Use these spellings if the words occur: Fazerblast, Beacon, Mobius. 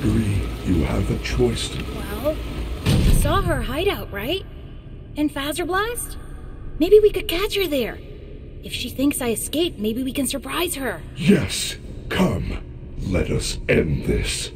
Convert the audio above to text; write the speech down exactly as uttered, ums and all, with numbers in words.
Gregory, you have a choice to... Well, you saw her hideout, right? In Fazerblast? Maybe we could catch her there. If she thinks I escaped, maybe we can surprise her. Yes, come. Let us end this.